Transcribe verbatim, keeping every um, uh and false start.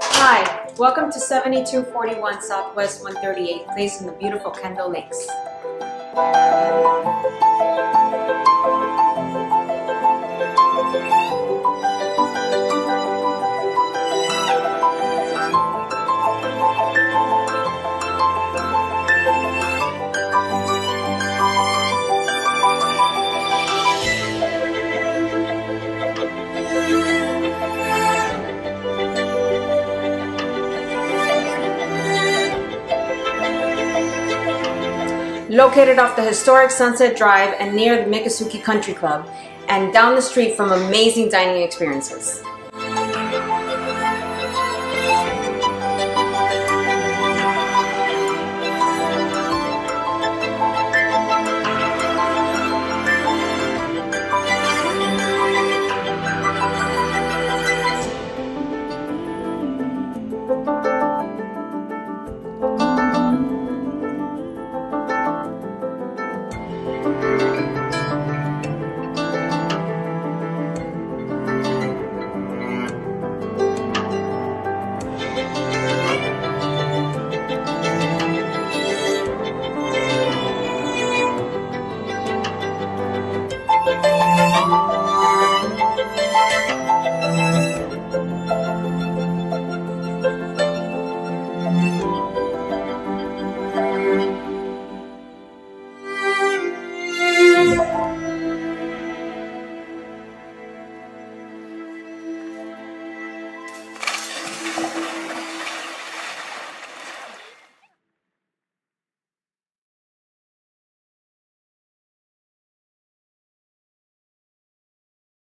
Hi, welcome to seventy-two forty-one Southwest one thirty-eighth, place in the beautiful Kendale Lakes. Located off the historic Sunset Drive and near the Miccosukee Country Club, and down the street from amazing dining experiences.